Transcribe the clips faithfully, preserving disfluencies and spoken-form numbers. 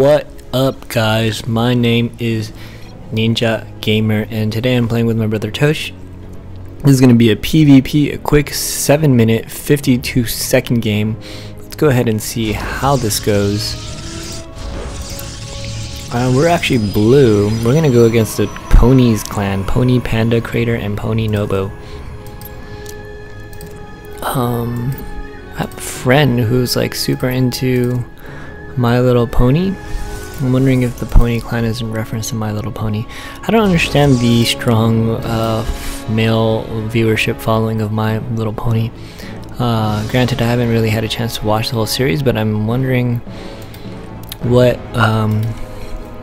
What up, guys? My name is Ninja Gamer, and today I'm playing with my brother Tosh. This is going to be a PvP, a quick seven minute, fifty-two second game. Let's go ahead and see how this goes. Uh, we're actually blue. We're going to go against the Ponies clan, Pony Panda Crater and Pony Nobo. Um, I have a friend who's like super into My Little Pony. I'm wondering if the Pony clan is in reference to My Little Pony. I don't understand the strong uh, male viewership following of My Little Pony. Uh, granted, I haven't really had a chance to watch the whole series, but I'm wondering what um,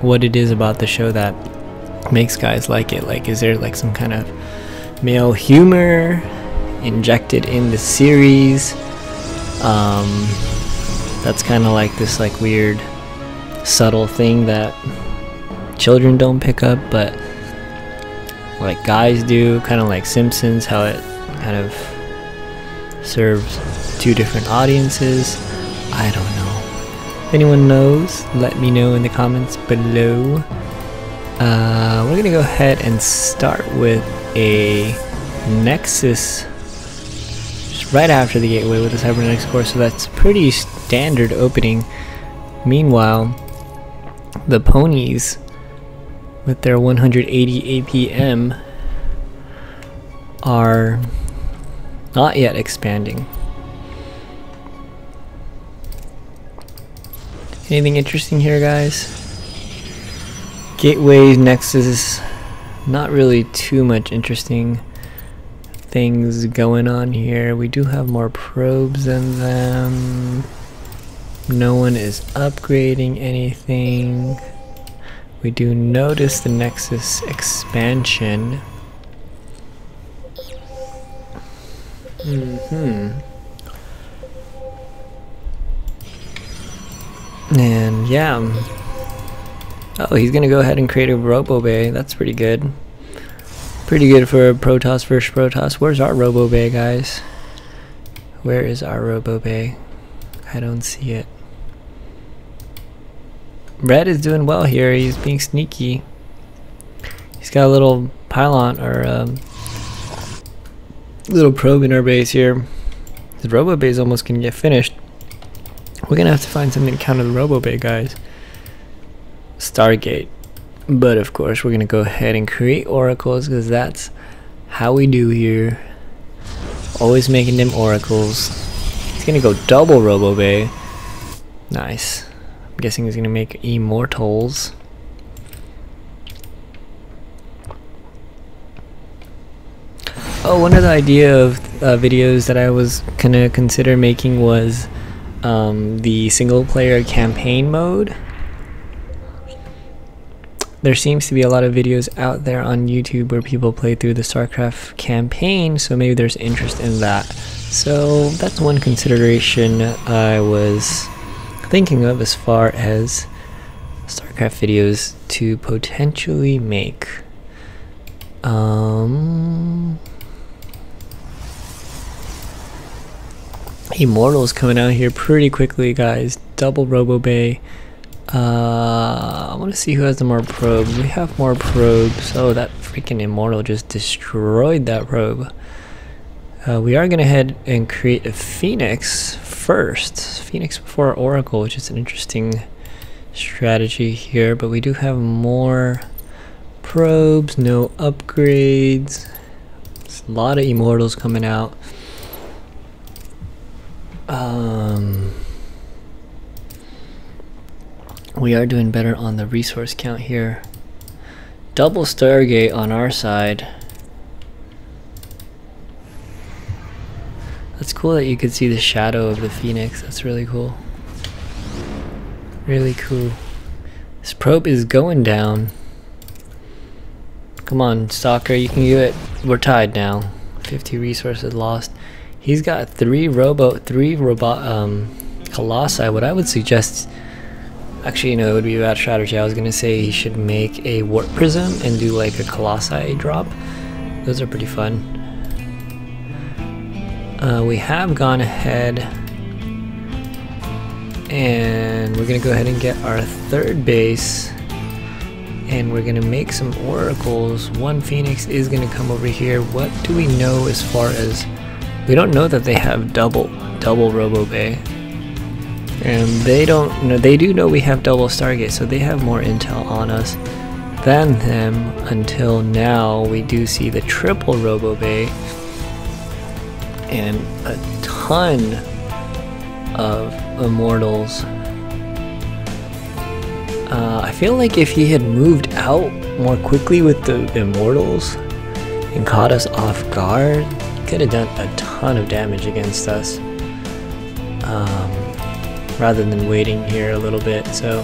what it is about the show that makes guys like it. Like, is there like some kind of male humor injected in the series? Um, That's kind of like this like weird subtle thing that children don't pick up, but like guys do, kind of like Simpsons, how it kind of serves two different audiences. I don't know. If anyone knows, let me know in the comments below. Uh, we're gonna go ahead and start with a Nexus right after the gateway with the cybernetics core, so that's pretty standard opening. Meanwhile, the ponies with their one hundred eighty A P M are not yet expanding. Anything interesting here, guys? Gateways, Nexus, not really too much interesting things going on here. We do have more probes than them. No one is upgrading anything. We do notice the Nexus expansion. Mm-hmm. And yeah. Oh, he's gonna go ahead and create a Robo Bay. That's pretty good. Pretty good for a Protoss versus Protoss. Where's our Robo Bay, guys? Where is our Robo Bay? I don't see it. Red is doing well here. He's being sneaky. He's got a little pylon or a little probe in our base here. The Robo Bay is almost gonna get finished. We're gonna have to find something to counter the Robo Bay, guys. Stargate. But of course, we're gonna go ahead and create oracles, because that's how we do here. Always making them oracles. He's gonna go double Robo Bay. Nice. I'm guessing he's gonna make Immortals. Oh, one of the idea of uh, videos that I was gonna consider making was um, the single player campaign mode. There seems to be a lot of videos out there on YouTube where people play through the StarCraft campaign, so maybe there's interest in that. So that's one consideration I was thinking of as far as StarCraft videos to potentially make. Um, Immortals coming out here pretty quickly, guys. Double Robo Bay. Uh, I want to see who has the more probe. We have more probes. Oh, that freaking Immortal just destroyed that probe. Uh, we are going to head and create a Phoenix first. Phoenix before Oracle, which is an interesting strategy here. But we do have more probes, no upgrades. There's a lot of Immortals coming out. Um... We are doing better on the resource count here. Double Stargate on our side. That's cool that you could see the shadow of the Phoenix. That's really cool. Really cool. This probe is going down. Come on, Stalker, you can do it. We're tied now. fifty resources lost. He's got three robo, three robot, um, Colossi. What I would suggest. Actually, you know, it would be a bad strategy. I was going to say he should make a Warp Prism and do like a Colossi drop. Those are pretty fun. Uh, we have gone ahead And we're gonna go ahead and get our third base, and we're gonna make some oracles. One Phoenix is gonna come over here. What do we know as far as, we don't know that they have double double Robo Bay, and they don't know, they do know we have double Stargate, so they have more intel on us than them until now. We do see the triple Robo Bay and a ton of Immortals. Uh, I feel like if he had moved out more quickly with the Immortals and caught us off guard, he could have done a ton of damage against us, um, rather than waiting here a little bit. So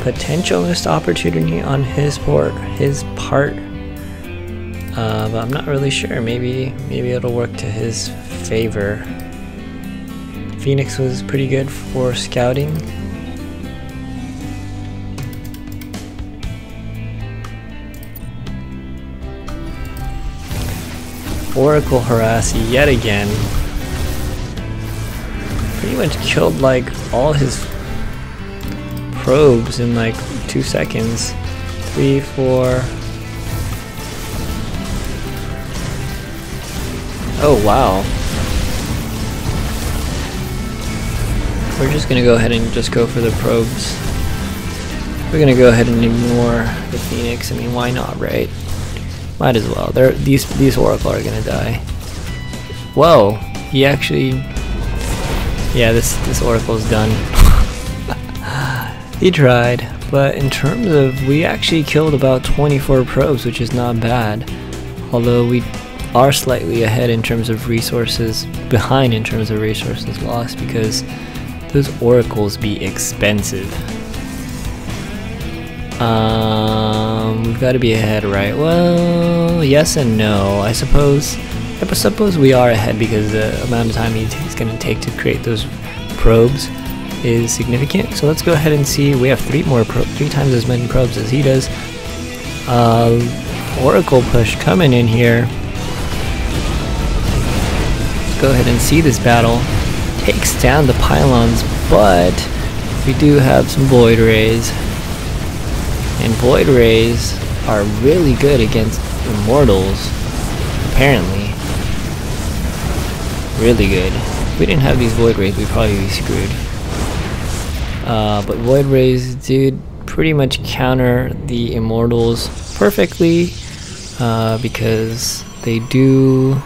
potential missed opportunity on his part, his part. Uh, but I'm not really sure. Maybe maybe it'll work to his favor. Phoenix was pretty good for scouting. Oracle harass yet again. Pretty much killed like all his probes in like two seconds. Three, four. Oh wow. We're just gonna go ahead and just go for the probes. We're gonna go ahead and ignore the Phoenix. I mean, why not, right? Might as well. They're, these these Oracle are gonna die. Whoa! He actually, yeah, this this Oracle's done. He tried, but in terms of, we actually killed about twenty-four probes, which is not bad. Although we are slightly ahead in terms of resources, behind in terms of resources lost, because those Oracles be expensive. Um, we've got to be ahead, right? Well, yes and no, I suppose. I suppose we are ahead because the amount of time it's going to take to create those probes is significant. So let's go ahead and see. We have three more probes, three times as many probes as he does. Uh, Oracle push coming in here. Let's go ahead and see this battle. Takes down the Pylons, but we do have some Void Rays. And Void Rays are really good against Immortals, apparently. Really good. If we didn't have these Void Rays, we'd probably be screwed. Uh, but Void Rays did pretty much counter the Immortals perfectly, uh, because they do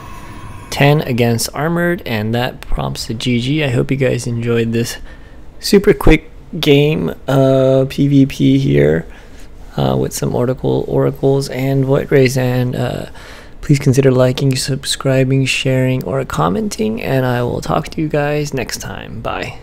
ten against Armored, and that prompts a G G. I hope you guys enjoyed this super quick game uh, PvP here. Uh, with some Oracle, Oracles and Void Rays, and uh, please consider liking, subscribing, sharing, or commenting, and I will talk to you guys next time. Bye.